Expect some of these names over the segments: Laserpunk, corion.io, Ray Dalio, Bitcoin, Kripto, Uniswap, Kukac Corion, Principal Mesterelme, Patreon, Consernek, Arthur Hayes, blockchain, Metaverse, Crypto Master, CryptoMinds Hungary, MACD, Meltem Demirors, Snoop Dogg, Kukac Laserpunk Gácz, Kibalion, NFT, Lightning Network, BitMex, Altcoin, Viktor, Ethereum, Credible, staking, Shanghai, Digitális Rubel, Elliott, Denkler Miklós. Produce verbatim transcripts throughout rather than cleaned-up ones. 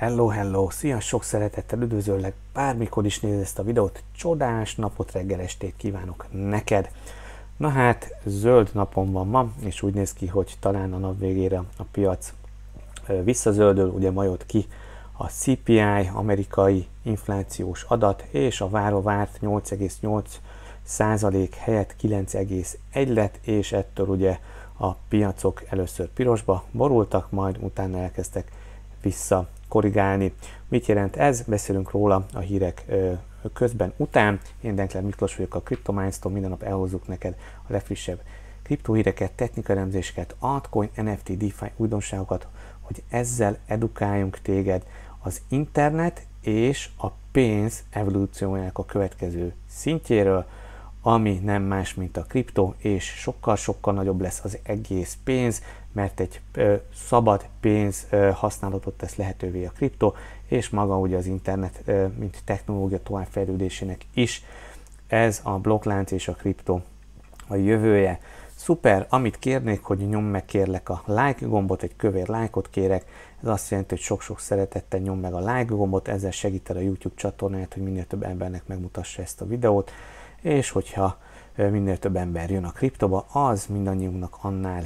Hello, hello! Szia! Sok szeretettel üdvözöllek! Bármikor is nézd ezt a videót, csodás napot, reggel, estét kívánok neked! Na hát, zöld napom van ma, és úgy néz ki, hogy talán a nap végére a piac visszazöldül, ugye ma jött ki a cé pé i, amerikai inflációs adat, és a várva várt nyolc egész nyolc százalék helyett kilenc egész egy lett, és ettől ugye a piacok először pirosba borultak, majd utána elkezdtek vissza korrigálni. Mit jelent ez? Beszélünk róla a hírek közben után. Én Denkler Miklós vagyok a CryptoMinds-tól, minden nap elhozzuk neked a legfrissebb kriptóhíreket, technikai elemzéseket, altcoin, en ef té, DeFi újdonságokat, hogy ezzel edukáljunk téged az internet és a pénz evolúciójának a következő szintjéről, ami nem más, mint a kriptó, és sokkal-sokkal nagyobb lesz az egész pénz, mert egy ö, szabad pénz ö, használatot tesz lehetővé a kriptó, és maga ugye az internet, ö, mint technológia továbbfejlődésének is. Ez a blokklánc és a kriptó a jövője. Szuper, amit kérnék, hogy nyomd meg kérlek a like gombot, egy kövér lájkot kérek, ez azt jelenti, hogy sok-sok szeretettel nyomd meg a like gombot, ezzel segíted a YouTube csatornáját, hogy minél több embernek megmutassa ezt a videót, és hogyha minél több ember jön a kriptoba, az mindannyiunknak annál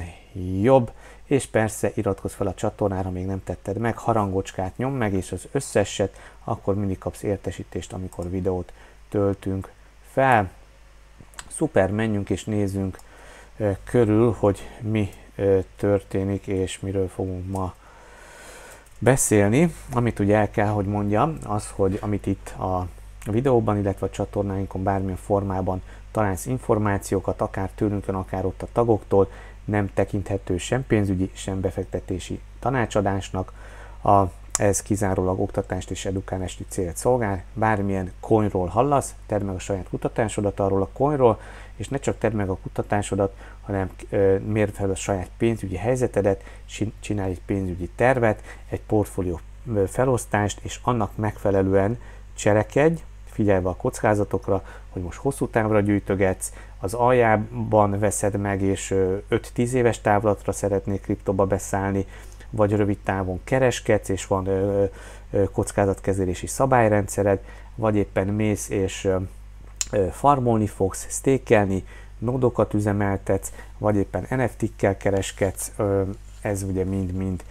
jobb, és persze iratkozz fel a csatornára, még nem tetted meg, harangocskát nyomd meg, és az összeset, akkor mindig kapsz értesítést, amikor videót töltünk fel. Szuper, menjünk és nézzünk körül, hogy mi történik, és miről fogunk ma beszélni. Amit ugye el kell, hogy mondjam, az, hogy amit itt a A videóban, illetve a csatornáinkon bármilyen formában találsz információkat, akár tőlünkön, akár ott a tagoktól, nem tekinthető sem pénzügyi, sem befektetési tanácsadásnak. A, ez kizárólag oktatást és edukálási célt szolgál. Bármilyen coinról hallasz, tedd meg a saját kutatásodat arról a coinról, és ne csak tedd meg a kutatásodat, hanem mérd fel a saját pénzügyi helyzetedet, csinálj egy pénzügyi tervet, egy portfólió felosztást, és annak megfelelően cselekedj, figyelve a kockázatokra, hogy most hosszú távra gyűjtögetsz, az aljában veszed meg, és öt-tíz éves távlatra szeretnél kriptóba beszállni, vagy rövid távon kereskedsz, és van kockázatkezelési szabályrendszered, vagy éppen mész, és farmolni fogsz, stékelni, nódokat üzemeltetsz, vagy éppen en ef té-kkel kereskedsz, ez ugye mind-mind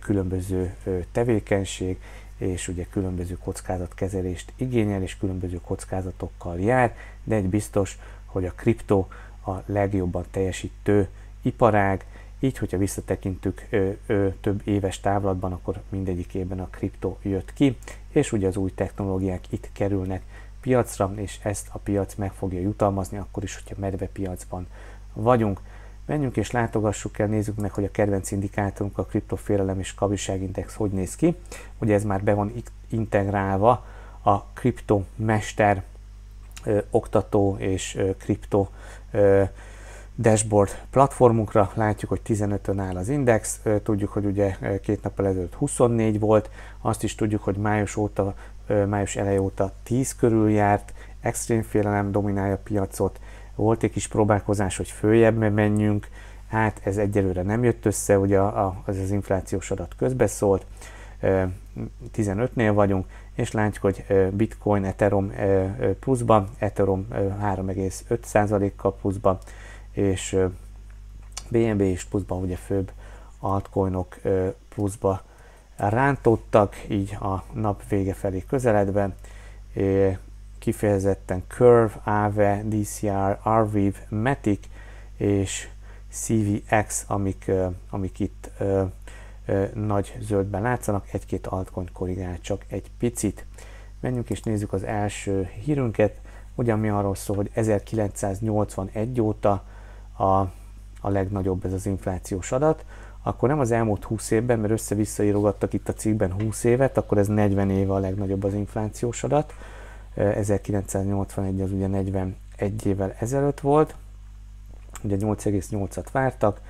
különböző tevékenység, és ugye különböző kockázatkezelést igényel, és különböző kockázatokkal jár, de egy biztos, hogy a kriptó a legjobban teljesítő iparág, így, hogyha visszatekintünk ö, ö, több éves távlatban, akkor mindegyik évben a kriptó jött ki, és ugye az új technológiák itt kerülnek piacra, és ezt a piac meg fogja jutalmazni, akkor is, hogyha medve piacban vagyunk. Menjünk és látogassuk el, nézzük meg, hogy a kedvenc indikátorunk, a kriptofélelem és kaviságindex hogy néz ki. Ugye ez már be van integrálva a Kripto Master ö, oktató és ö, kripto ö, dashboard platformunkra. Látjuk, hogy tizenötön áll az index, ö, tudjuk, hogy ugye két nappal ezelőtt huszonnégy volt, azt is tudjuk, hogy május óta, ö, május eleje óta tíz körül járt, extrém félelem dominálja a piacot. Volt egy kis próbálkozás, hogy följebb menjünk, hát ez egyelőre nem jött össze, ugye az az inflációs adat közbeszólt, tizenötnél vagyunk, és látjuk, hogy Bitcoin, Ethereum pluszban, Ethereum három egész öt százalékkal pluszban, és bé en bé is pluszban, ugye főbb altcoinok pluszba rántottak, így a nap vége felé közeledve. Kifejezetten Curve, Aave, dé cé er, Arviv, Matic és cé vé iksz, amik, amik itt ö, ö, nagy zöldben látszanak, egy-két altcoin korrigál csak egy picit. Menjünk és nézzük az első hírünket, ugyan mi arról szól, hogy ezerkilencszáznyolcvanegy óta a, a legnagyobb ez az inflációs adat, akkor nem az elmúlt húsz évben, mert össze-vissza írogattak itt a cikkben húsz évet, akkor ez negyven éve a legnagyobb az inflációs adat, ezerkilencszáznyolcvanegy az ugye negyvenegy évvel ezelőtt volt, ugye nyolc egész nyolcat vártak,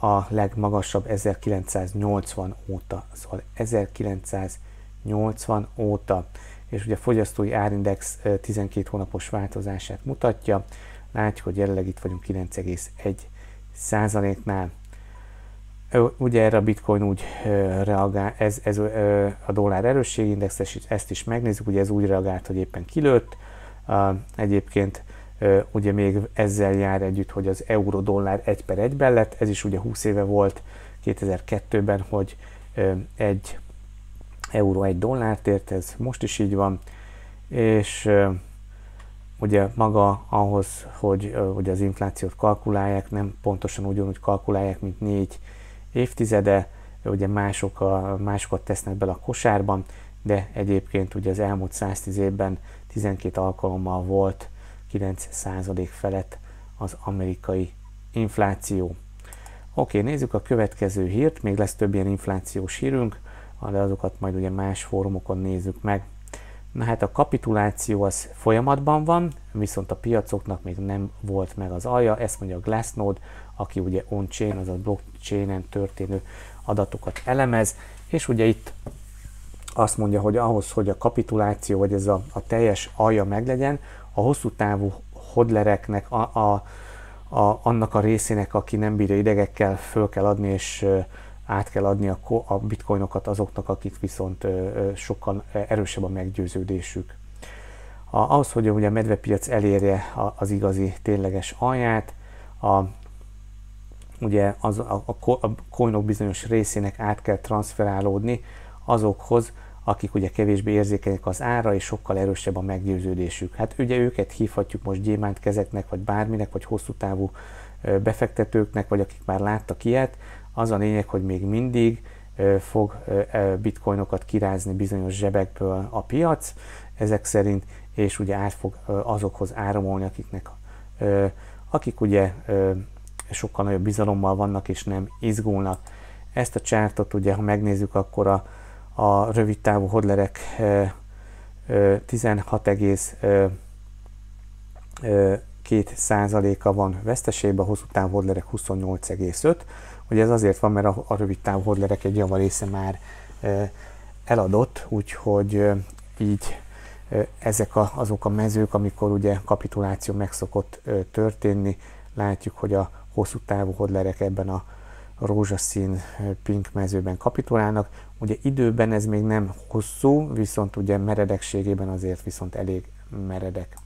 a legmagasabb ezerkilencszáznyolcvan óta, szóval ezerkilencszáznyolcvan óta, és ugye a fogyasztói árindex tizenkét hónapos változását mutatja, látjuk, hogy jelenleg itt vagyunk kilenc egész egy százaléknál. Ugye erre a Bitcoin úgy reagál, ez, ez a dollár erősségindexes, ezt is megnézzük, ugye ez úgy reagált, hogy éppen kilőtt. Egyébként ugye még ezzel jár együtt, hogy az euró-dollár egy per egyben lett, ez is ugye húsz éve volt kétezer-kettőben, hogy egy euró egy dollárt ért, ez most is így van, és ugye maga ahhoz, hogy, hogy az inflációt kalkulálják, nem pontosan ugyanúgy kalkulálják, mint négy évtizede, ugye mások a, másokat tesznek bele a kosárban, de egyébként ugye az elmúlt száztíz évben tizenkét alkalommal volt kilenc százalék felett az amerikai infláció. Oké, nézzük a következő hírt, még lesz több ilyen inflációs hírünk, de azokat majd ugye más fórumokon nézzük meg. Na hát a kapituláció az folyamatban van, viszont a piacoknak még nem volt meg az alja, ezt mondja a Glassnode, aki ugye on-chain, azaz blockchainen történő adatokat elemez, és ugye itt azt mondja, hogy ahhoz, hogy a kapituláció, vagy ez a, a teljes alja meglegyen, a hosszú távú hodlereknek, a, a, a, annak a részének, aki nem bírja idegekkel, föl kell adni, és át kell adni a, a bitcoinokat azoknak, akik viszont sokkal erősebb a meggyőződésük. A, ahhoz, hogy ugye a medvepiac elérje az igazi, tényleges alját, a, ugye az, a, a, a coinok bizonyos részének át kell transferálódni azokhoz, akik ugye kevésbé érzékenyek az ára, és sokkal erősebb a meggyőződésük. Hát ugye őket hívhatjuk most gyémántkezeknek, vagy bárminek, vagy hosszú távú befektetőknek, vagy akik már láttak ilyet. Az a lényeg, hogy még mindig fog bitcoinokat kirázni bizonyos zsebekből a piac, ezek szerint, és ugye át fog azokhoz áramolni, akiknek, akik ugye sokkal nagyobb bizalommal vannak, és nem izgulnak. Ezt a csártot ugye, ha megnézzük, akkor a, a rövid távú hodlerek tizenhat egész két százaléka van veszteségben, a hosszú távú hodlerek huszonnyolc egész öt százalék. Ugye ez azért van, mert a, a rövid távú hodlerek egy java része már eladott, úgyhogy így ezek a, azok a mezők, amikor ugye kapituláció meg szokott történni, látjuk, hogy a hosszú távú hodlerek ebben a rózsaszín pink mezőben kapitulálnak. Ugye időben ez még nem hosszú, viszont ugye meredekségében azért viszont elég meredek.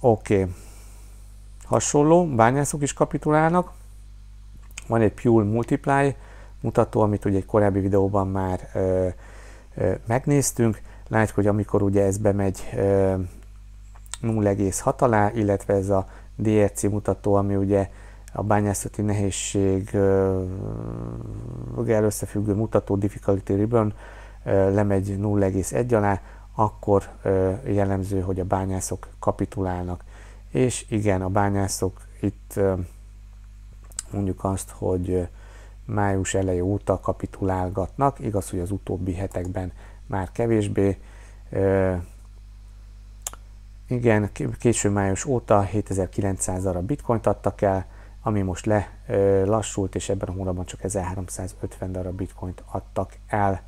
Oké. Okay. Hasonló, bányászok is kapitulálnak. Van egy Pure Multiply mutató, amit ugye egy korábbi videóban már ö, ö, megnéztünk. Látjuk, hogy amikor ugye ez bemegy nulla egész hat alá, illetve ez a dé er cé mutató, ami ugye a bányászati nehézséggel összefüggő mutató, difficulty ribbon, lemegy nulla egész egy alá, akkor jellemző, hogy a bányászok kapitulálnak. És igen, a bányászok itt mondjuk azt, hogy május eleje óta kapitulálgatnak, igaz, hogy az utóbbi hetekben már kevésbé. Igen, késő május óta hétezer-kilencszáz darab bitcoint adtak el, ami most lelassult, és ebben a hónapban csak ezerháromszázötven darab bitcoint adtak el.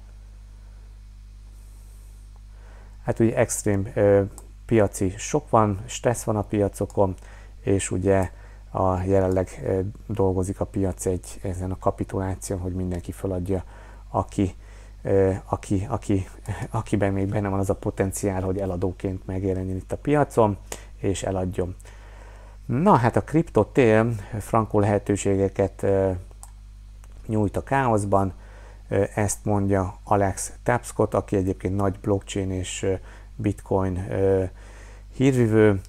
Hát ugye extrém ö, piaci sok van, stressz van a piacokon, és ugye a jelenleg ö, dolgozik a piac egy, ezen a kapituláción, hogy mindenki feladja, aki, ö, aki, aki, akiben még benne van az a potenciál, hogy eladóként megjelenjen itt a piacon, és eladjon. Na hát a kriptotél frankó lehetőségeket ö, nyújt a káoszban, ö, ezt mondja Alex Tapscott, aki egyébként nagy blockchain és ö, bitcoin ö, hírvivő,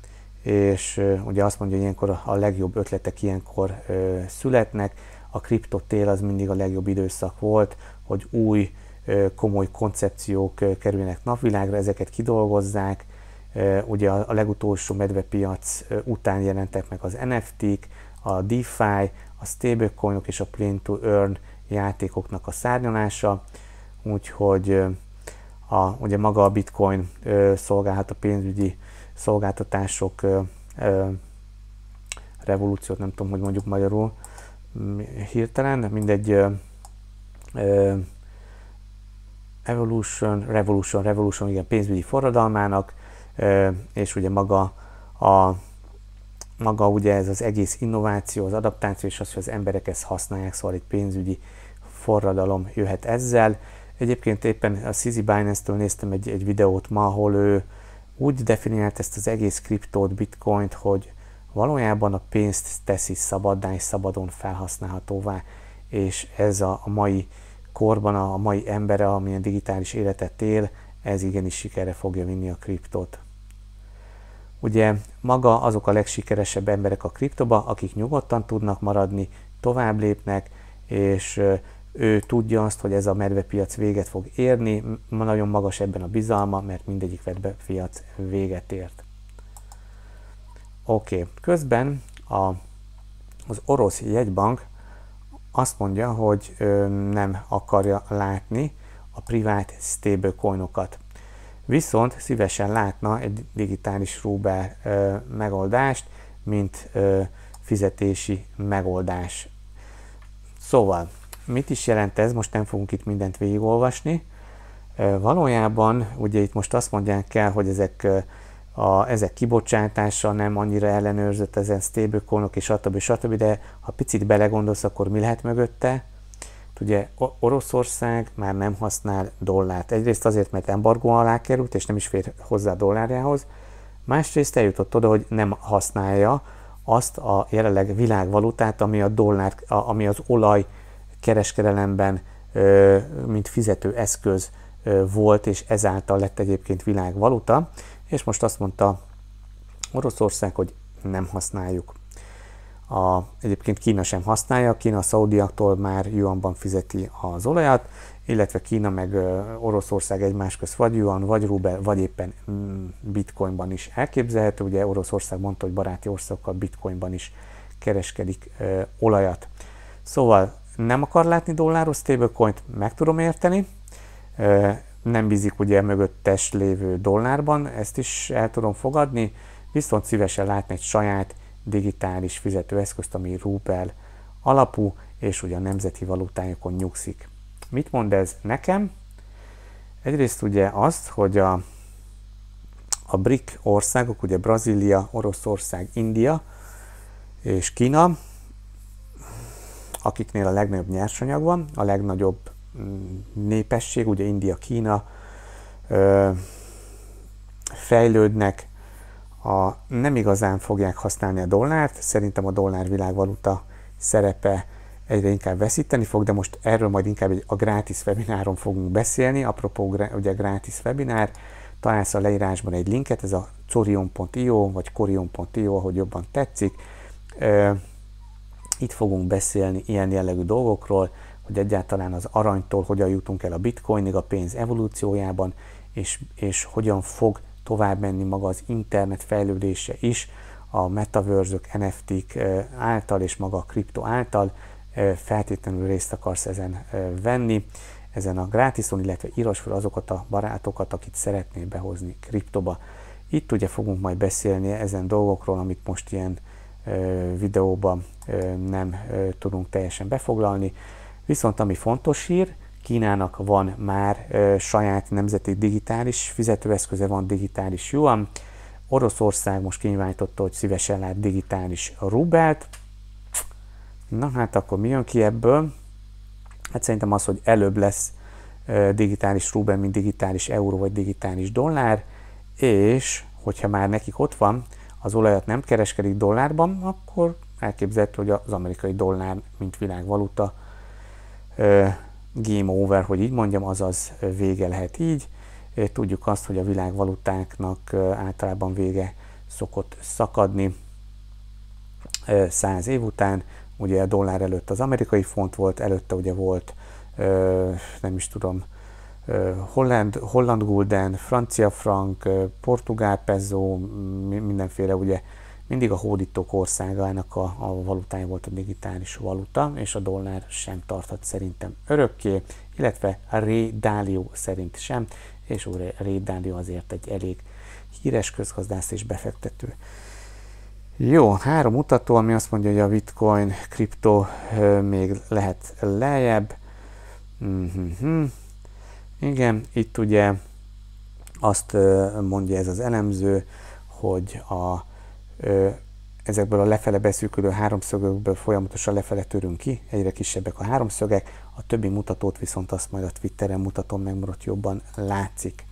és ö, ugye azt mondja, hogy ilyenkor a legjobb ötletek ilyenkor ö, születnek, a kriptotél az mindig a legjobb időszak volt, hogy új ö, komoly koncepciók ö, kerüljenek napvilágra, ezeket kidolgozzák. Ugye a legutolsó medvepiac után jelentek meg az en ef té-k, a DeFi, a stablecoinok és a Play to Earn játékoknak a szárnyalása, úgyhogy a, ugye maga a Bitcoin szolgálhat a pénzügyi szolgáltatások revolúciót, nem tudom, hogy mondjuk magyarul hirtelen, mindegy, evolution, revolution, revolution, igen, pénzügyi forradalmának, és ugye maga a, maga ugye ez az egész innováció, az adaptáció és az, hogy az emberek ezt használják, szóval egy pénzügyi forradalom jöhet ezzel. Egyébként éppen a cé i es i Binance-től néztem egy, egy videót ma, ahol ő úgy definiált ezt az egész kriptót, bitcoint, hogy valójában a pénzt teszi szabaddá és szabadon felhasználhatóvá, és ez a, a mai korban, a, a mai embere, amilyen digitális életet él, ez igenis sikerre fogja vinni a kriptót. Ugye maga azok a legsikeresebb emberek a kriptóba, akik nyugodtan tudnak maradni, tovább lépnek, és ő tudja azt, hogy ez a medvepiac véget fog érni, nagyon magas ebben a bizalma, mert mindegyik medvepiac véget ért. Oké, okay. Közben a, az orosz jegybank azt mondja, hogy ö, nem akarja látni a privát stablecoinokat. Viszont szívesen látna egy digitális rubel ö, megoldást, mint ö, fizetési megoldás. Szóval, mit is jelent ez? Most nem fogunk itt mindent végigolvasni. Ö, valójában, ugye itt most azt mondják el, hogy ezek... Ö, A, ezek kibocsátása nem annyira ellenőrzött, ezen stablecoinok és stb. stb. De ha picit belegondolsz, akkor mi lehet mögötte? Ugye Oroszország már nem használ dollárt. Egyrészt azért, mert embargó alá került, és nem is fér hozzá a dollárjához. Másrészt eljutott oda, hogy nem használja azt a jelenleg világvalutát, ami a dollár, a, ami az olaj kereskedelemben ö, mint fizető eszköz ö, volt, és ezáltal lett egyébként világvaluta. És most azt mondta Oroszország, hogy nem használjuk. A, egyébként Kína sem használja, Kína a szaudiaktól már yuanban fizeti az olajat, illetve Kína meg Oroszország egymás közt vagy yuan, vagy rubel, vagy éppen bitcoinban is elképzelhető. Ugye Oroszország mondta, hogy baráti országokkal bitcoinban is kereskedik ö, olajat. Szóval nem akar látni dolláros stablecoint, meg tudom érteni. Ö, Nem bízik ugye mögöttes lévő dollárban, ezt is el tudom fogadni, viszont szívesen látni egy saját digitális fizetőeszközt, ami rubel alapú, és ugye a nemzeti valutájukon nyugszik. Mit mond ez nekem? Egyrészt ugye azt, hogy a, a BRIC országok, ugye Brazília, Oroszország, India és Kína, akiknél a legnagyobb nyersanyag van, a legnagyobb népesség, ugye India, Kína ö, fejlődnek, a, nem igazán fogják használni a dollárt, szerintem a dollár világvaluta szerepe egyre inkább veszíteni fog, de most erről majd inkább egy, a gratis webináron fogunk beszélni, apropó ugye gratis webinár, találsz a leírásban egy linket, ez a corion pont i o vagy corion pont i o, ahogy jobban tetszik, ö, itt fogunk beszélni ilyen jellegű dolgokról, hogy egyáltalán az aranytól hogyan jutunk el a bitcoinig a pénz evolúciójában, és, és hogyan fog tovább menni maga az internet fejlődése is, a metaverse-ök, en ef té-k által és maga a kripto által. Feltétlenül részt akarsz ezen venni, ezen a grátison, illetve írás fel azokat a barátokat, akit szeretnél behozni kriptoba. Itt ugye fogunk majd beszélni ezen dolgokról, amit most ilyen videóban nem tudunk teljesen befoglalni. Viszont ami fontos hír, Kínának van már ö, saját nemzeti digitális fizetőeszköze, van digitális yuan. Oroszország most kinyilvánította, hogy szívesen lát digitális rubelt. Na hát akkor mi jön ki ebből? Hát szerintem az, hogy előbb lesz ö, digitális rubel, mint digitális euró vagy digitális dollár, és hogyha már nekik ott van, az olajat nem kereskedik dollárban, akkor elképzelhető, hogy az amerikai dollár, mint világvaluta, game over, hogy így mondjam, azaz vége lehet így. Tudjuk azt, hogy a világvalutáknak általában vége szokott szakadni száz év után. Ugye a dollár előtt az amerikai font volt, előtte ugye volt, nem is tudom, holland, holland gulden, francia frank, portugál peso, mindenféle ugye mindig a hódítók országának a, a valutája volt a digitális valuta, és a dollár sem tarthat szerintem örökké, illetve a Ray Dalio szerint sem, és úr, Ray Dalio azért egy elég híres közgazdász és befektető. Jó, három mutató, ami azt mondja, hogy a bitcoin, kripto még lehet lejjebb. Mm-hmm. Igen, itt ugye azt mondja ez az elemző, hogy a ezekből a lefele beszűkülő háromszögökből folyamatosan lefele törünk ki, egyre kisebbek a háromszögek, a többi mutatót viszont azt majd a Twitteren mutatom meg, mert ott jobban látszik.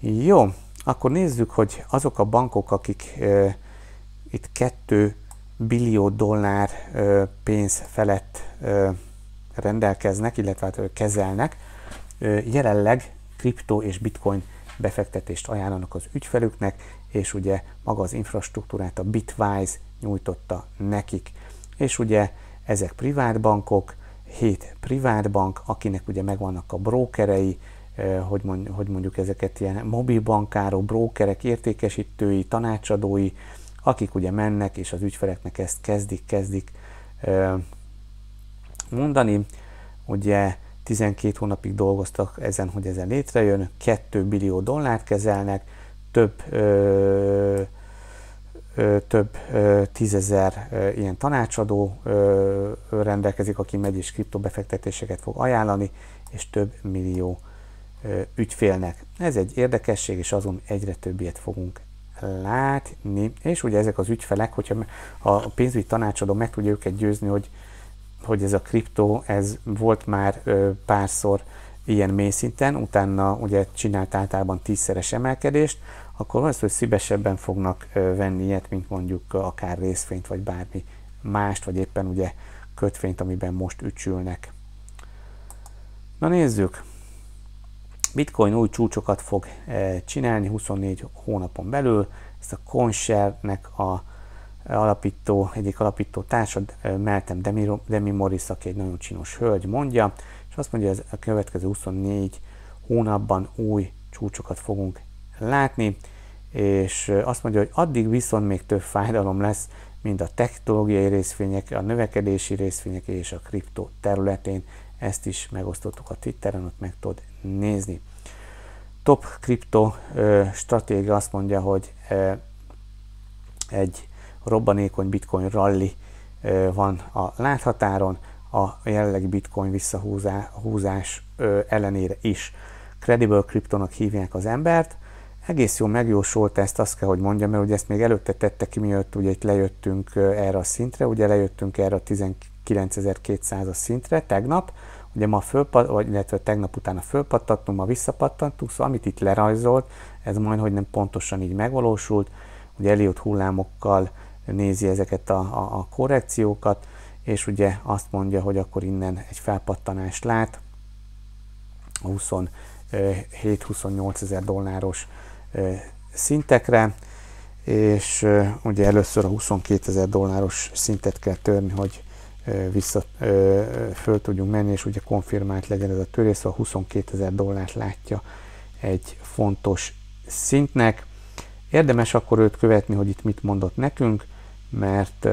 Jó, akkor nézzük, hogy azok a bankok, akik e, itt két billió dollár e, pénz felett e, rendelkeznek, illetve hát, kezelnek, e, jelenleg kriptó és bitcoin befektetést ajánlanak az ügyfelüknek, és ugye maga az infrastruktúrát a Bitwise nyújtotta nekik. És ugye ezek privát bankok, hét privát bank, akinek ugye megvannak a brókerei, hogy mondjuk ezeket ilyen mobilbankárok, brókerek, értékesítői, tanácsadói, akik ugye mennek, és az ügyfeleknek ezt kezdik, kezdik mondani. Ugye tizenkét hónapig dolgoztak ezen, hogy ezen létrejön, két billió dollárt kezelnek, több, ö, ö, több ö, tízezer ö, ilyen tanácsadó ö, rendelkezik, aki megy és kriptobefektetéseket fog ajánlani, és több millió ö, ügyfélnek. Ez egy érdekesség, és azon egyre több ilyet fogunk látni. És ugye ezek az ügyfelek, hogyha a pénzügyi tanácsadó meg tudja őket győzni, hogy hogy ez a kriptó, ez volt már ö, párszor ilyen mély szinten, utána ugye csinált általában tízszeres emelkedést, akkor az, hogy szívesebben fognak ö, venni ilyet, mint mondjuk ö, akár részvényt, vagy bármi mást, vagy éppen ugye kötvényt, amiben most ücsülnek. Na nézzük! Bitcoin új csúcsokat fog e, csinálni huszonnégy hónapon belül, ezt a Consernek a alapító, egyik alapító társa, Meltem Demirors, aki egy nagyon csinos hölgy, mondja, és azt mondja, hogy a következő huszonnégy hónapban új csúcsokat fogunk látni, és azt mondja, hogy addig viszont még több fájdalom lesz, mint a technológiai részvények, a növekedési részvények és a kriptó területén. Ezt is megosztottuk a Twitteren, ott meg tudod nézni. Top kripto stratégia azt mondja, hogy egy robbanékony bitcoin rally van a láthatáron, a jelenlegi bitcoin visszahúzás ellenére is. Credible Kriptónak hívják az embert. Egész jól megjósolta ezt, azt kell, hogy mondjam, mert ugye ezt még előtte tette ki, miatt ugye itt lejöttünk erre a szintre, ugye lejöttünk erre a tizenkilencezer-kétszázas szintre tegnap, ugye ma fölpattantunk, vagy illetve tegnap utána fölpattantunk, ma visszapattantunk, szóval amit itt lerajzolt, ez majdhogy nem pontosan így megvalósult, ugye Elliott hullámokkal nézi ezeket a, a, a korrekciókat, és ugye azt mondja, hogy akkor innen egy felpattanást lát a huszonhét-huszonnyolc ezer dolláros szintekre, és ugye először a huszonkétezer dolláros szintet kell törni, hogy vissza föl tudjunk menni, és ugye konfirmált legyen ez a törés, szóval huszonkétezer dollárt látja egy fontos szintnek. Érdemes akkor őt követni, hogy itt mit mondott nekünk, mert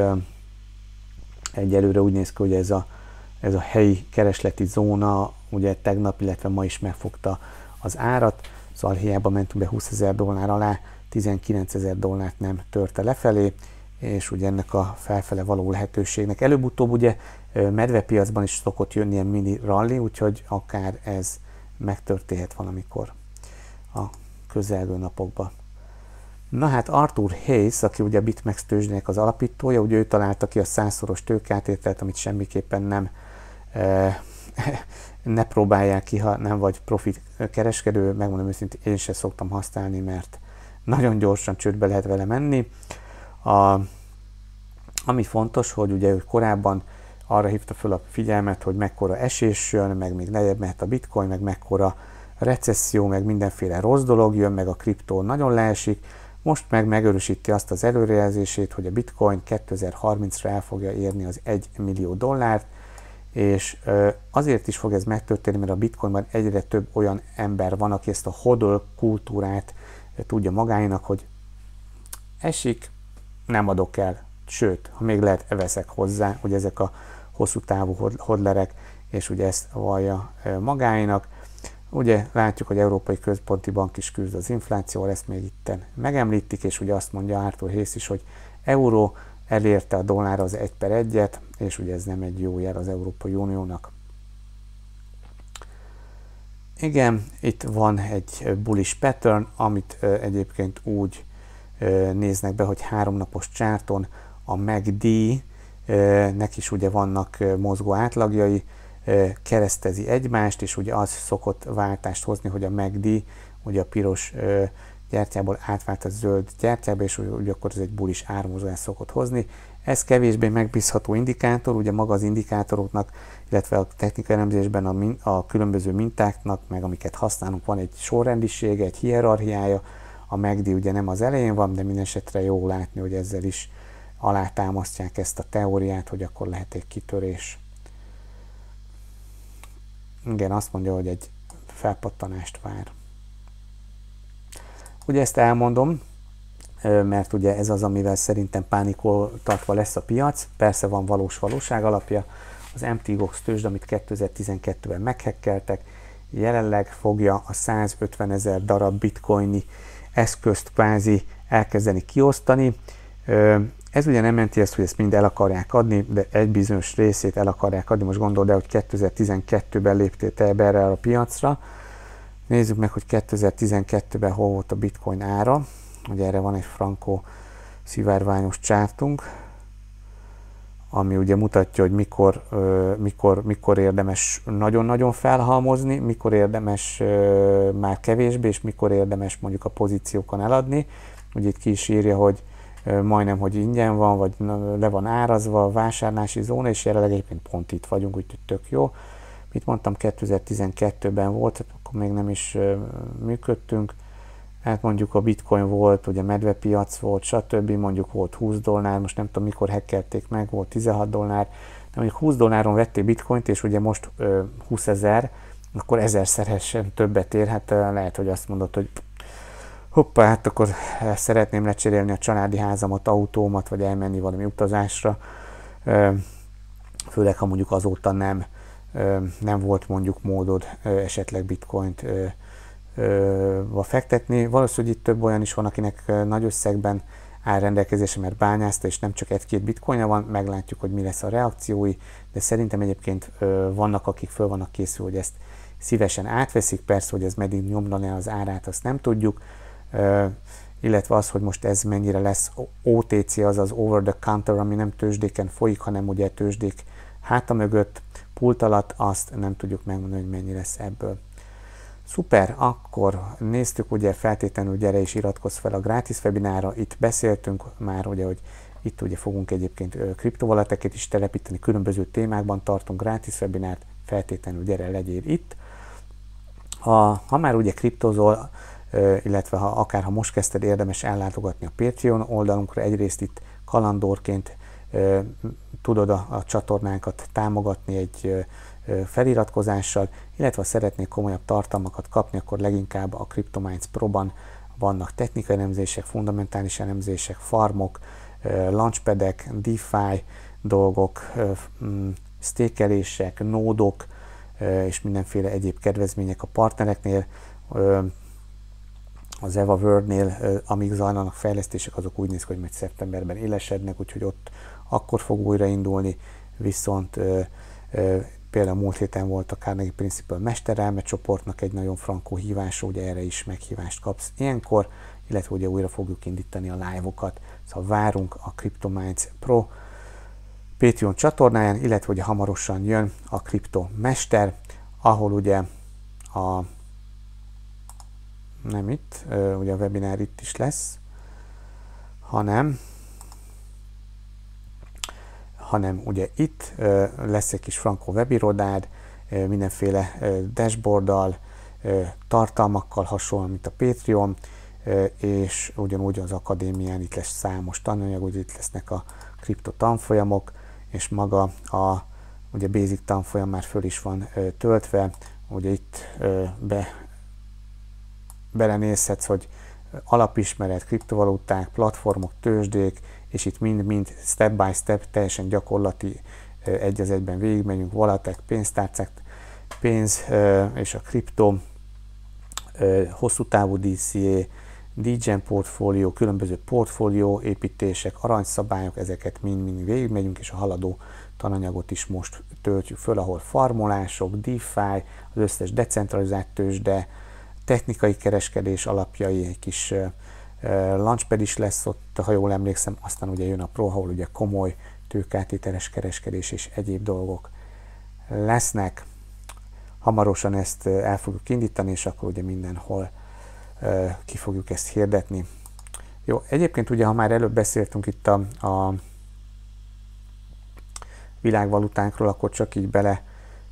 egyelőre úgy néz ki, hogy ez a, ez a helyi keresleti zóna ugye tegnap, illetve ma is megfogta az árat, szóval hiába mentünk be húszezer dollár alá, tizenkilencezer dollárt nem törte lefelé, és ugye ennek a felfele való lehetőségnek előbb-utóbb ugye medvepiacban is szokott jönni ilyen mini rally, úgyhogy akár ez megtörténhet valamikor a közelgő napokban. Na hát Arthur Hayes, aki ugye a BitMex tőzsdének az alapítója, ugye ő találta ki a százszoros tőkeáttételt, amit semmiképpen nem e, ne próbálják ki, ha nem vagy profi kereskedő, megmondom őszintén, én sem szoktam használni, mert nagyon gyorsan csődbe lehet vele menni. A, ami fontos, hogy ugye ő korábban arra hívta föl a figyelmet, hogy mekkora esés jön, meg még lejjebb mehet a bitcoin, meg mekkora recesszió, meg mindenféle rossz dolog jön, meg a kriptó nagyon leesik. Most meg megerősíti azt az előrejelzését, hogy a bitcoin kétezer-harmincra el fogja érni az egy millió dollárt, és azért is fog ez megtörténni, mert a bitcoinban egyre több olyan ember van, aki ezt a hodl kultúrát tudja magáinak, hogy esik, nem adok el, sőt, ha még lehet, veszek hozzá, hogy ezek a hosszú távú hodlerek, és ugye ezt vallja magáinak. Ugye látjuk, hogy Európai Központi Bank is küzd az inflációval, ezt még itten megemlítik, és ugye azt mondja Arthur Hayes is, hogy euró elérte a dollár az egy per egyet, és ugye ez nem egy jó jel az Európai Uniónak. Igen, itt van egy bullish pattern, amit egyébként úgy néznek be, hogy háromnapos csárton a MACD-nek is ugye vannak mozgó átlagjai, keresztezi egymást, és ugye az szokott váltást hozni, hogy a MACD ugye a piros gyertyából átvált a zöld gyertyába, és ugye akkor ez egy bullish ármozóját szokott hozni. Ez kevésbé megbízható indikátor, ugye maga az indikátoroknak, illetve a technikai elemzésben a, min, a különböző mintáknak, meg amiket használunk, van egy sorrendisége, egy hierarchiája, a MACD ugye nem az elején van, de minden esetre jó látni, hogy ezzel is alátámasztják ezt a teóriát, hogy akkor lehet egy kitörés. Igen, azt mondja, hogy egy felpattanást vár. Ugye ezt elmondom, mert ugye ez az, amivel szerintem pánikoltatva lesz a piac. Persze van valós valóság alapja. Az em té Gox tőzsd, amit kétezer-tizenkettőben meghekkeltek, jelenleg fogja a százötvenezer darab bitcoini eszközt kvázi elkezdeni kiosztani. Ez ugye nem jelenti ezt, hogy ezt mind el akarják adni, de egy bizonyos részét el akarják adni. Most gondold el, hogy kétezer-tizenkettőben léptél te be erre a piacra. Nézzük meg, hogy kétezer-tizenkettőben hol volt a bitcoin ára. Ugye erre van egy frankó szivárványos csártunk, ami ugye mutatja, hogy mikor, mikor, mikor érdemes nagyon-nagyon felhalmozni, mikor érdemes már kevésbé, és mikor érdemes mondjuk a pozíciókon eladni. Ugye itt ki is írja, hogy majdnem, hogy ingyen van, vagy le van árazva a vásárlási zóna, és jelenleg egyébként pont itt vagyunk, úgyhogy tök jó. Mit mondtam, kétezer-tizenkettőben volt, akkor még nem is működtünk. Hát mondjuk a bitcoin volt, ugye medvepiac volt, stb. Mondjuk volt húsz dollár, most nem tudom mikor hackelték meg, volt tizenhat dollár, de mondjuk húsz dolláron vettél bitcoint, és ugye most húszezer, akkor ezerszeresen többet ér, hát lehet, hogy azt mondod, hogy hoppá, hát akkor szeretném lecserélni a családi házamat, autómat, vagy elmenni valami utazásra, főleg ha mondjuk azóta nem, nem volt mondjuk módod esetleg bitcoint fektetni. Valószínűleg itt több olyan is van, akinek nagy összegben áll rendelkezésre, mert bányászta, és nem csak egy-két bitcoinja van, meglátjuk, hogy mi lesz a reakciói, de szerintem egyébként vannak, akik föl vannak készülve, hogy ezt szívesen átveszik, persze, hogy ez meddig nyomlana az árát, azt nem tudjuk, illetve az, hogy most ez mennyire lesz o té cé, azaz over the counter, ami nem tőzsdéken folyik, hanem ugye tőzsdék háta mögött, pult alatt, azt nem tudjuk megmondani, hogy mennyi lesz ebből. Szuper, akkor néztük, ugye feltétlenül gyere és iratkozz fel a gratis webinárra, itt beszéltünk már, ugye, hogy itt ugye fogunk egyébként kriptovaleteket is telepíteni, különböző témákban tartunk gratis webinárt, feltétlenül gyere, legyél itt. Ha, ha már ugye kriptozol, illetve ha akár ha most kezdted, érdemes ellátogatni a Patreon oldalunkra, egyrészt itt kalandorként tudod a, a csatornánkat támogatni egy feliratkozással, illetve ha szeretnék komolyabb tartalmakat kapni, akkor leginkább a CryptoMinds Pro-ban vannak technikai elemzések, fundamentális elemzések, farmok, launchpadek, DeFi dolgok, stékelések, nódok és mindenféle egyéb kedvezmények a partnereknél, az Eva World-nél, amíg zajlanak fejlesztések, azok úgy néz ki, hogy majd szeptemberben élesednek, úgyhogy ott akkor fog újraindulni, viszont például múlt héten volt a Carnegie Principal Mesterelme csoportnak egy nagyon frankó hívás, ugye erre is meghívást kapsz ilyenkor, illetve ugye újra fogjuk indítani a live-okat. Szóval várunk a CryptoMinds Pro Patreon csatornáján, illetve ugye hamarosan jön a Crypto Master, ahol ugye a nem itt, ugye a webinár itt is lesz, hanem hanem ugye itt lesz egy kis frankó webirodád, mindenféle dashboarddal, tartalmakkal hasonlóan, mint a Patreon, és ugyanúgy az akadémián itt lesz számos tananyag, ugye itt lesznek a kripto tanfolyamok, és maga a ugye basic tanfolyam már föl is van töltve, ugye itt be, belenézhetsz, hogy alapismeret, kriptovaluták, platformok, tőzsdék, és itt mind-mind step by step, teljesen gyakorlati, egy az egyben végigmegyünk, volatek, pénztárcák, pénz és a kriptó, hosszú távú dé cé á, degen portfólió, különböző portfólió építések, aranyszabályok, ezeket mind-mind végigmegyünk, és a haladó tananyagot is most töltjük föl, ahol farmolások, DeFi, az összes decentralizált tőzsde, technikai kereskedés alapjai, egy kis Launchpad is lesz ott, ha jól emlékszem, aztán ugye jön a Pro, ahol ugye komoly tőkeáttételes kereskedés és egyéb dolgok lesznek. Hamarosan ezt el fogjuk indítani, és akkor ugye mindenhol ki fogjuk ezt hirdetni. Jó, egyébként ugye, ha már előbb beszéltünk itt a, a világvalutánkról, akkor csak így bele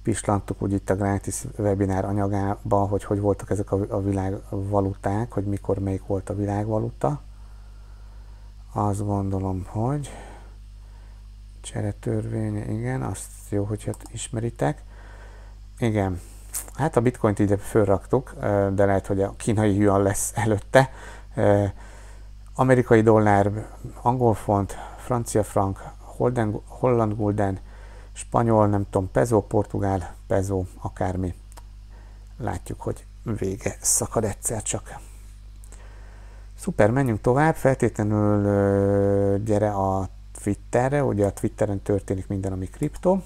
pislantuk úgy itt a gratis webinár anyagába, hogy hogy voltak ezek a világvaluták, hogy mikor melyik volt a világvaluta. Azt gondolom, hogy cseretörvény, igen, azt jó, hogyha ismeritek. Igen, hát a bitcoint ide fölraktuk, de lehet, hogy a kínai yuan lesz előtte. Amerikai dollár, angol font, francia frank, holden, holland gulden, spanyol, nem tudom, peso, portugál, peso, akármi. Látjuk, hogy vége szakad egyszer csak. Szuper, menjünk tovább, feltétlenül gyere a Twitterre, ugye a Twitteren történik minden, ami kripto.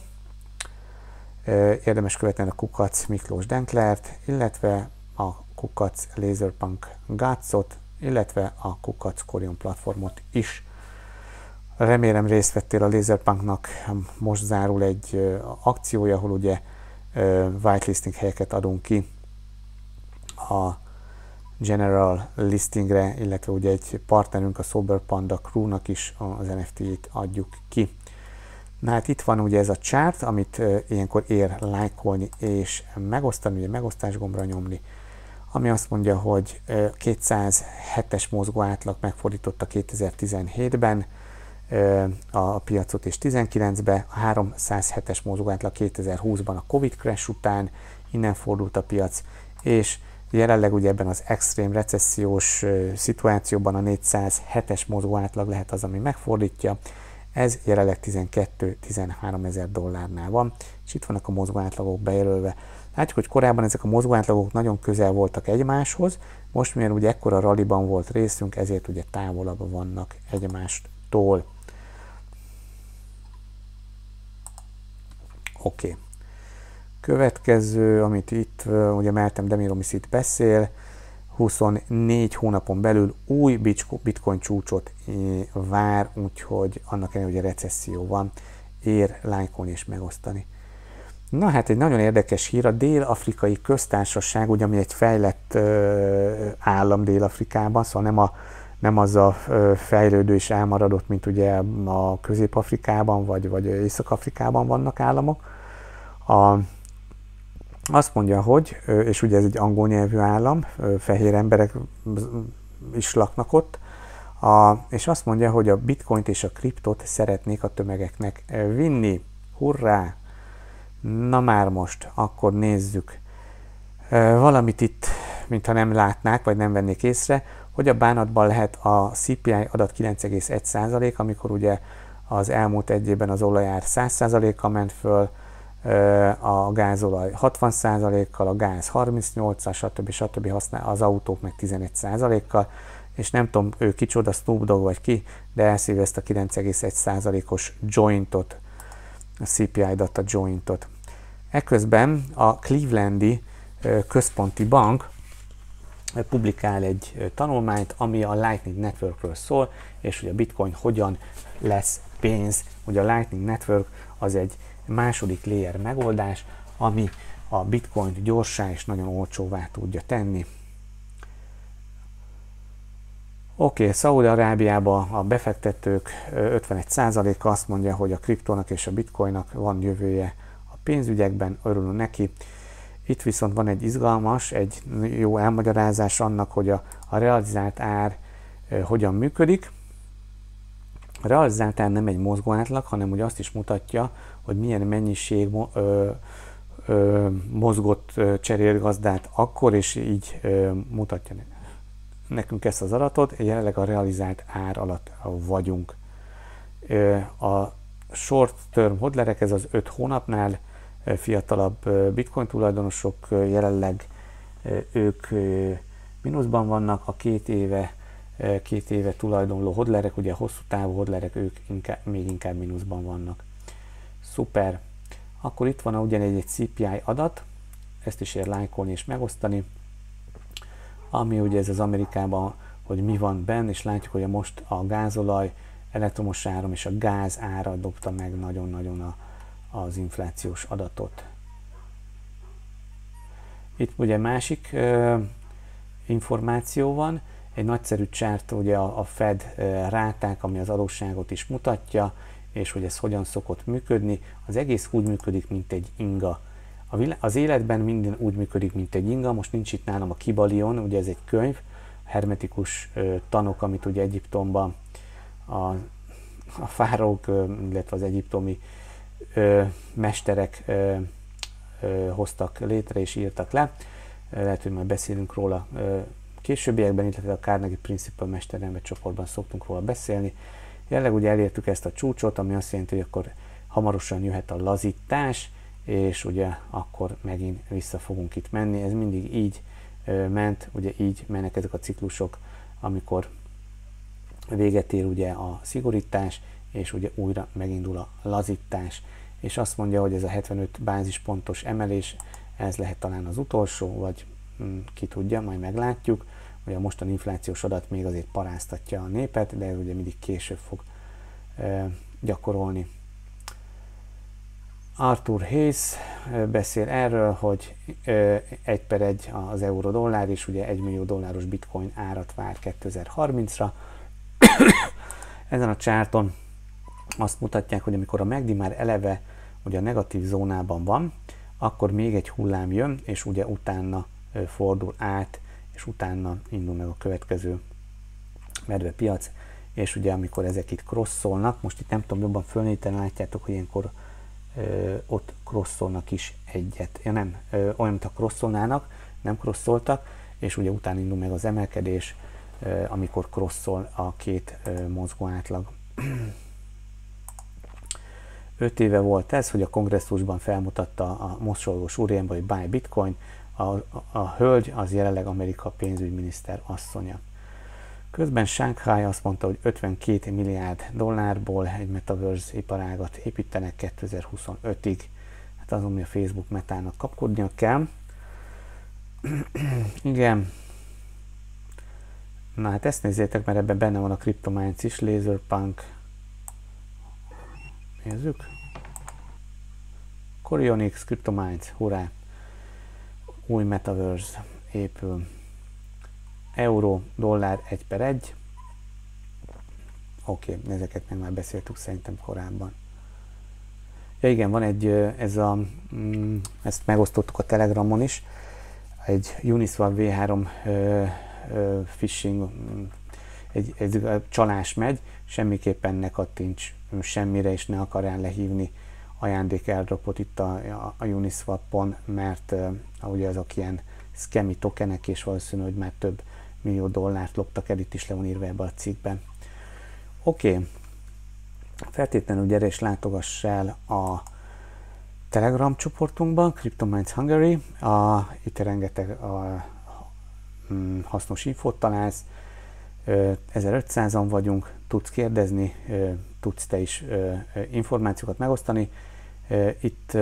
Érdemes követni a Kukac Miklós Denklert, illetve a Kukac Laserpunk Gáczot, illetve a Kukac Corion platformot is. Remélem részt vettél a Laserpunknak, most zárul egy akciója, ahol ugye whitelisting helyeket adunk ki a general listingre, illetve ugye egy partnerünk, a Sober Panda Crew-nak is az en ef té-t adjuk ki. Na hát itt van ugye ez a chart, amit ilyenkor ér lájkolni és megosztani, ugye megosztás gombra nyomni, ami azt mondja, hogy kétszázhetes mozgó átlag megfordította kétezer-tizenhétben a piacot és tizenkilencben, a háromszázhetes mozgó átlag kétezer-húszban a Covid crash után, innen fordult a piac, és jelenleg ugye ebben az extrém recessziós szituációban a négyszázhetes mozgó átlag lehet az, ami megfordítja. Ez jelenleg tizenkettő-tizenhárom ezer dollárnál van, és itt vannak a mozgóátlagok bejelölve. Látjuk, hogy korábban ezek a mozgóátlagok nagyon közel voltak egymáshoz, most mivel ugye ekkora rallyban volt részünk, ezért ugye távolabb vannak egymástól. Oké. Okay. Következő, amit itt ugye Meltem Demirors itt beszél, huszonnégy hónapon belül új bitcoin csúcsot vár, úgyhogy annak ellenére, hogy a recesszió van, ér lájkolni és megosztani. Na hát egy nagyon érdekes hír, a Dél-Afrikai Köztársaság, ugye, ami egy fejlett ö, állam Dél-Afrikában, szóval nem, a, nem az a fejlődő és elmaradott, mint ugye a Közép-Afrikában vagy, vagy Észak-Afrikában vannak államok. A, Azt mondja, hogy, és ugye ez egy angol nyelvű állam, fehér emberek is laknak ott, a, és azt mondja, hogy a bitcoint és a kriptot szeretnék a tömegeknek vinni. Hurrá! Na már most, akkor nézzük. Valamit itt, mintha nem látnák, vagy nem vennék észre, hogy a bánatban lehet a cé pé i adat kilenc egész egy százalék, amikor ugye az elmúlt egy évben az olajár száz százaléka ment föl, a gázolaj hatvan százalékkal, a gáz harmincnyolccal, stb. stb. Használ, az autók meg tizenegy százalékkal, és nem tudom, ő kicsoda, Snoop Dogg vagy ki, de elszívja ezt a kilenc egész egy százalékos jointot, a cé pé i-dat, a jointot. Ekközben a Clevelandi Központi Bank publikál egy tanulmányt, ami a Lightning Networkről szól, és hogy a bitcoin hogyan lesz pénz. Ugye a Lightning Network az egy második layer megoldás, ami a bitcoint gyorsá és nagyon olcsóvá tudja tenni. Oké, okay, Szaúd-Arábiában a befektetők ötvenegy százaléka azt mondja, hogy a kriptónak és a bitcoinnak van jövője a pénzügyekben, örülünk neki. Itt viszont van egy izgalmas, egy jó elmagyarázás annak, hogy a, a realizált ár e, hogyan működik. A realizált ár nem egy mozgóátlag, hanem ugye azt is mutatja, hogy milyen mennyiség ö, ö, mozgott cserél gazdát akkor, és így ö, mutatja nekünk ezt az adatot. Jelenleg a realizált ár alatt vagyunk. Ö, a short term hodlerek, ez az öt hónapnál fiatalabb bitcoin tulajdonosok, jelenleg ők mínuszban vannak, a két éve két éve tulajdonló hodlerek, ugye a hosszú távú hodlerek, ők inkább, még inkább mínuszban vannak. Szuper! Akkor itt van ugyanegy egy cé pé i adat, ezt is ér lájkolni és megosztani, ami ugye ez az Amerikában hogy mi van benne, és látjuk, hogy most a gázolaj, elektromos áram és a gáz ára dobta meg nagyon-nagyon az inflációs adatot. Itt ugye másik ö, információ van, egy nagyszerű csárt, ugye a, a Fed ráták, ami az adósságot is mutatja, és hogy ez hogyan szokott működni. Az egész úgy működik, mint egy inga. A vilá- az életben minden úgy működik, mint egy inga. Most nincs itt nálam a Kibalion, ugye ez egy könyv, hermetikus ö, tanok, amit ugye Egyiptomban a, a fárók, ö, illetve az egyiptomi ö, mesterek ö, ö, hoztak létre és írtak le. Lehet, hogy majd beszélünk róla ö, későbbiekben, illetve a Carnegie Principal Mesterelme csoportban szoktunk róla beszélni. Jelenleg ugye elértük ezt a csúcsot, ami azt jelenti, hogy akkor hamarosan jöhet a lazítás, és ugye akkor megint vissza fogunk itt menni. Ez mindig így ment, ugye így mennek ezek a ciklusok, amikor véget ér ugye a szigorítás, és ugye újra megindul a lazítás. És azt mondja, hogy ez a hetvenöt bázispontos emelés, ez lehet talán az utolsó, vagy hm, ki tudja, majd meglátjuk. Ugye a mostani inflációs adat még azért paráztatja a népet, de ez ugye mindig később fog e, gyakorolni. Arthur Hayes beszél erről, hogy egy per egy az euró-dollár, és ugye egymillió dolláros bitcoin árat vár kétezer-harmincra. Ezen a csárton azt mutatják, hogy amikor a MACD már eleve ugye a negatív zónában van, akkor még egy hullám jön, és ugye utána fordul át, és utána indul meg a következő medvepiac, és ugye amikor ezek itt crosszolnak, most itt nem tudom jobban fölnyitni, látjátok, hogy ilyenkor Ö, ott crosszolnak is egyet. Ja nem, ö, olyan, mint a crosszolnának, nem crosszoltak, és ugye utána indul meg az emelkedés, ö, amikor crosszol a két ö, mozgó átlag. öt éve volt ez, hogy a kongresszusban felmutatta a mosolygós úriember, hogy buy bitcoin, a, a, a hölgy az jelenleg Amerika pénzügyminiszter asszonya. Közben Shanghai azt mondta, hogy ötvenkét milliárd dollárból egy Metaverse iparágat építenek kétezer-huszonötig. Hát azon, mi a Facebook metának kapkodnia kell. Igen. Na hát ezt nézzétek, mert ebben benne van a CryptoMinds is, Laserpunk. Nézzük. CorionX, CryptoMinds, hurrá! Új Metaverse épül. Euró, dollár, egy per egy. Oké, okay, ezeket meg már beszéltük szerintem korábban. Ja igen, van egy, ez a, ezt megosztottuk a Telegramon is, egy Uniswap vé három ö, ö, phishing, egy, egy csalás megy, semmiképpen ne kattints semmire, és ne akarjál lehívni ajándék airdropot itt a, a Uniswapon, mert ö, ugye azok ilyen scammy tokenek, és valószínű, hogy már több millió dollárt loptak el, itt is le van írva ebbe a cikkben. Oké, okay. Feltétlenül gyere és látogass el a Telegram csoportunkban, CryptoMinds Hungary, a, itt rengeteg a, mm, hasznos infót találsz, ezerötszázan vagyunk, tudsz kérdezni, tudsz te is információkat megosztani. Itt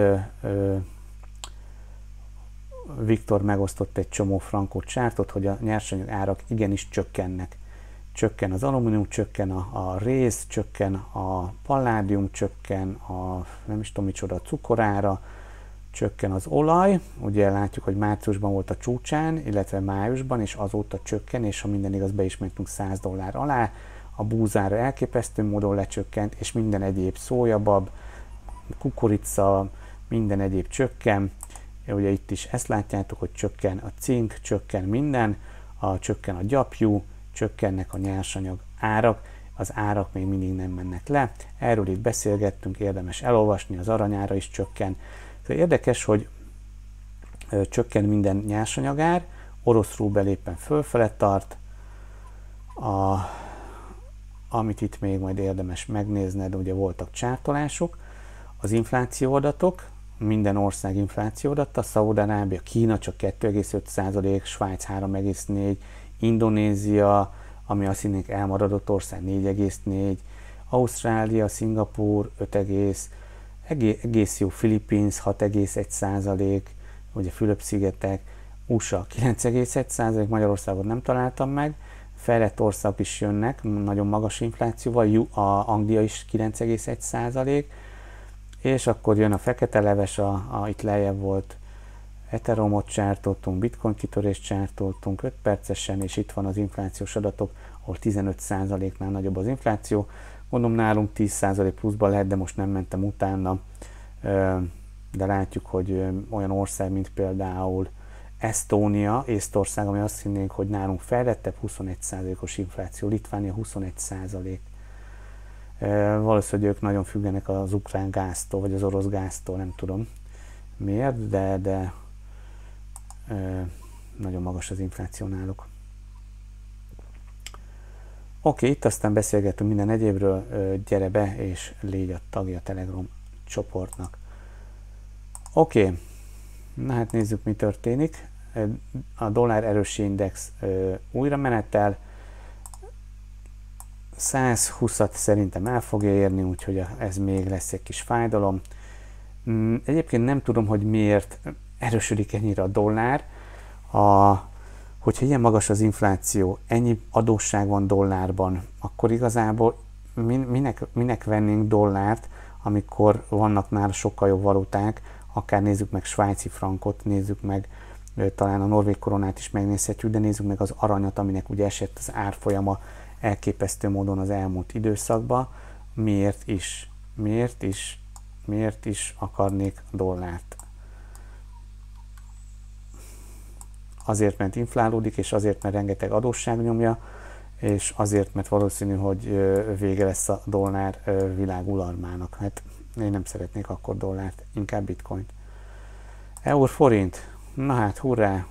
Viktor megosztott egy csomó frankó csártot, hogy a nyersanyag árak igenis csökkennek. Csökken az alumínium, csökken a, a réz, csökken a palládium, csökken a nem is tudom micsoda, a cukorára, csökken az olaj. Ugye látjuk, hogy márciusban volt a csúcsán, illetve májusban, és azóta csökken, és ha minden igaz, be is mentünk száz dollár alá. A búzára elképesztő módon lecsökkent, és minden egyéb szójabab, kukorica, minden egyéb csökken. Ugye itt is ezt látjátok, hogy csökken a cink, csökken minden, a, csökken a gyapjú, csökkennek a nyersanyag árak, az árak még mindig nem mennek le. Erről itt beszélgettünk, érdemes elolvasni, az aranyára is csökken. Érdekes, hogy csökken minden nyersanyagár, orosz rubel éppen fölfele tart, a, amit itt még majd érdemes megnézned, ugye voltak csártolások, az inflációadatok, minden ország inflációadatta, Szaúd-Arábia, Kína csak két egész öt százalék, Svájc három egész négy, Indonézia, ami azt hinnénk elmaradott ország, négy egész négy, Ausztrália, Szingapúr öt egész, egész jó Philippines hat egész egy százalék, ugye Fülöp-szigetek, u es á kilenc egész egy százalék, Magyarországon nem találtam meg, fejlett országok is jönnek, nagyon magas inflációval, a Anglia is kilenc egész egy százalék, és akkor jön a fekete leves, a, a, itt lejjebb volt, Ethereumot csártoltunk, Bitcoin kitörést csártoltunk öt percesen, és itt van az inflációs adatok, ahol tizenöt százaléknál nagyobb az infláció. Mondom, nálunk tíz százalék pluszban lehet, de most nem mentem utána, de látjuk, hogy olyan ország, mint például Esztónia, Észtország, ami azt hinnénk, hogy nálunk fejlettebb, huszonegy százalékos infláció, Litvánia huszonegy százalék. Valószínűleg ők nagyon függenek az ukrán gáztól, vagy az orosz gáztól, nem tudom miért, de, de nagyon magas az infláció náluk. Oké, itt aztán beszélgetünk minden egyébről, gyere be és légy a tagja a Telegram csoportnak. Oké, na hát nézzük, mi történik. A dollár erősi index újra menetel, száz húszat szerintem el fogja érni, úgyhogy ez még lesz egy kis fájdalom. Egyébként nem tudom, hogy miért erősödik ennyire a dollár. A, hogyha ilyen magas az infláció, ennyi adósság van dollárban, akkor igazából minek, minek vennénk dollárt, amikor vannak már sokkal jobb valuták, akár nézzük meg svájci frankot, nézzük meg talán a norvég koronát is megnézhetjük, de nézzük meg az aranyat, aminek ugye esett az árfolyama elképesztő módon az elmúlt időszakban. Miért is? Miért is? Miért is akarnék dollárt? Azért, mert inflálódik, és azért, mert rengeteg adósság nyomja, és azért, mert valószínű, hogy vége lesz a dollár világuralmának. Hát én nem szeretnék akkor dollárt, inkább bitcoint. Eur forint. Na hát, hurrá!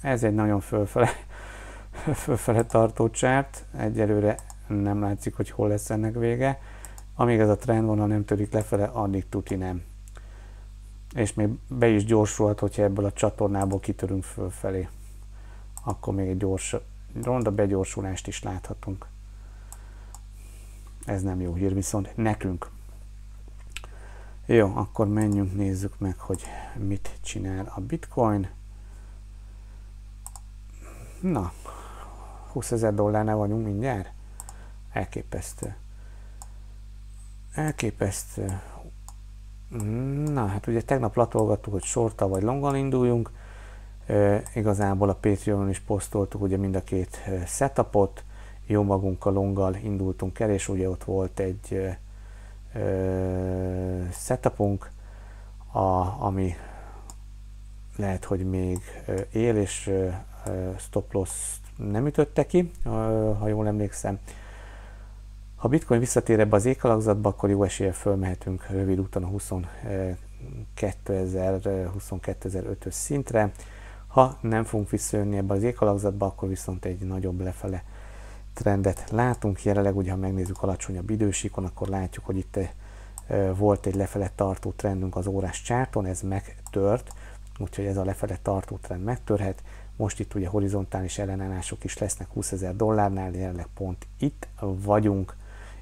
Ez egy nagyon fölfele, fölfele tartó csárt. Egyelőre nem látszik, hogy hol lesz ennek vége. Amíg ez a trendvonal nem törik lefele, addig tuti nem. És még be is gyorsulhat, hogyha ebből a csatornából kitörünk fölfelé. Akkor még egy gyors, ronda begyorsulást is láthatunk. Ez nem jó hír, viszont nekünk. Jó, akkor menjünk, nézzük meg, hogy mit csinál a bitcoin. Na, húszezer dollárnál vagyunk mindjárt. Elképesztő. Elképesztő. Na, hát ugye tegnap latolgattuk, hogy shorttal vagy longgal induljunk. E, igazából a Patreonon is posztoltuk ugye mind a két setupot. Jó magunkkal longgal indultunk el, és ugye ott volt egy e, setupunk, a, ami lehet, hogy még él, és e, stop loss nem ütötte ki, ha jól emlékszem. Ha Bitcoin visszatér ebbe az éghajlatba, akkor jó esélye fölmehetünk rövid úton a huszonkettőezer-huszonkétezer-ötös szintre. Ha nem fogunk visszajönni ebbe az éghajlatba, akkor viszont egy nagyobb lefele trendet látunk. Jelenleg, ugye, ha megnézzük alacsonyabb idősíkon, akkor látjuk, hogy itt volt egy lefele tartó trendünk az órás csárton, ez megtört, úgyhogy ez a lefele tartó trend megtörhet. Most itt ugye horizontális ellenállások is lesznek húszezer dollárnál, jelenleg pont itt vagyunk.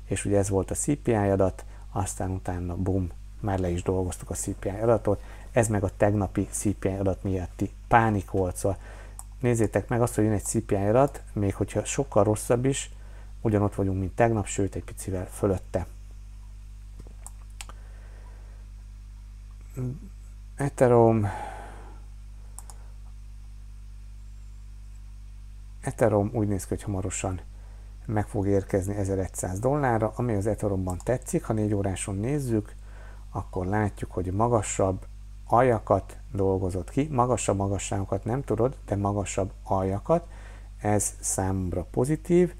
És ugye ez volt a cé pé i adat, aztán utána bum, már le is dolgoztuk a cé pé i adatot, ez meg a tegnapi cé pé i adat miatti pánik volt. Szóval nézzétek meg azt, hogy jön egy cé pé i adat, még hogyha sokkal rosszabb is, ugyanott vagyunk, mint tegnap, sőt egy picivel fölötte. Ethereum, Ethereum úgy néz ki, hogy hamarosan meg fog érkezni ezerszáz dollárra, ami az Ethereumban tetszik, ha négy óráson nézzük, akkor látjuk, hogy magasabb aljakat dolgozott ki, magasabb magasságokat nem tudod, de magasabb aljakat, ez számomra pozitív.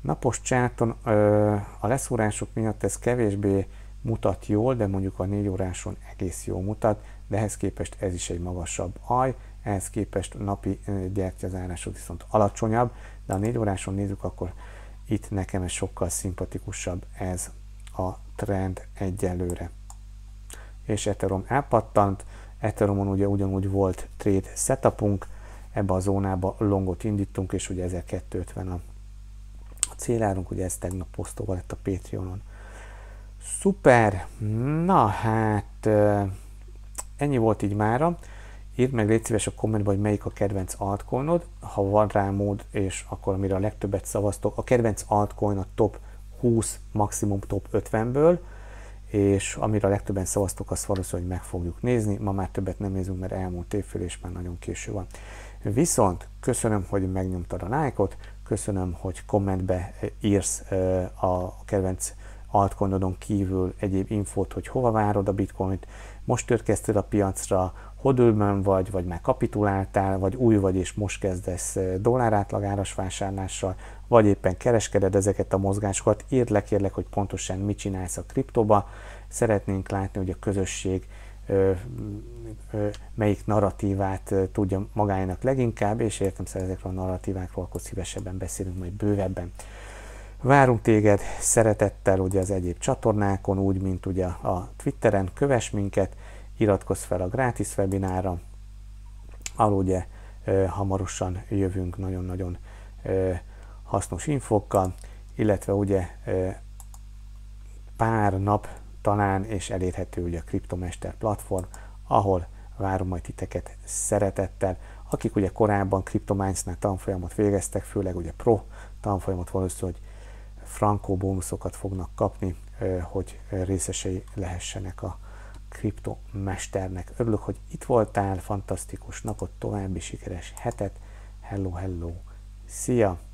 Napos csárton ö, a leszúrások miatt ez kevésbé mutat jól, de mondjuk a négy óráson egész jól mutat, de ehhez képest ez is egy magasabb alj, ehhez képest napi gyertyazárások viszont alacsonyabb, de a négy óráson nézzük, akkor itt nekem ez sokkal szimpatikusabb ez a trend egyelőre. És Ethereum elpattant, Ethereumon ugye ugyanúgy volt trade setupunk, ebbe a zónába longot indítunk, és ugye ezerkétszázötven a célárunk, ugye ez tegnap posztóval lett a Patreonon. Szuper! Na hát ennyi volt így mára. Írd meg légy szíves a kommentben, hogy melyik a kedvenc altcoinod, ha van rá mód, és akkor amire a legtöbbet szavaztok. A kedvenc altcoin a top húsz, maximum top ötvenből, és amire a legtöbben szavaztok, azt valószínűleg meg fogjuk nézni. Ma már többet nem nézünk, mert elmúlt évfél, és már nagyon késő van. Viszont köszönöm, hogy megnyomtad a lájkot, köszönöm, hogy kommentbe írsz a kedvenc altcoinodon kívül egyéb infót, hogy hova várod a bitcoint, most törkezted a piacra, hodülben vagy, vagy már kapituláltál, vagy új vagy, és most kezdesz dollárátlagáras vásárlással, vagy éppen kereskeded ezeket a mozgásokat. Írd le kérlek, hogy pontosan mit csinálsz a kriptóba. Szeretnénk látni, hogy a közösség ö, ö, melyik narratívát tudja magának leginkább, és értem szerint ezekről a narratívákról, akkor szívesebben beszélünk majd bővebben. Várunk téged szeretettel ugye az egyéb csatornákon, úgy, mint ugye a Twitteren, kövess minket, iratkozz fel a gratis webinára, ahol ugye ö, hamarosan jövünk nagyon-nagyon hasznos infokkal, illetve ugye ö, pár nap talán, és elérhető ugye a Crypto Master platform, ahol várom majd titeket szeretettel, akik ugye korábban CryptoMindsnál tanfolyamot végeztek, főleg ugye pro tanfolyamot, valószínűleg frankó bónuszokat fognak kapni, ö, hogy részesei lehessenek a Kripto Mesternek. Örülök, hogy itt voltál, fantasztikus napot, további sikeres hetet, hello, hello, szia!